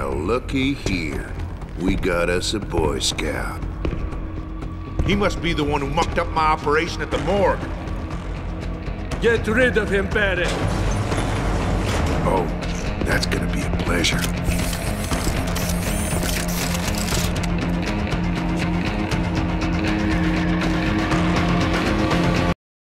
Well, looky here. We got us a Boy Scout. He must be the one who mucked up my operation at the morgue. Get rid of him, Barrett.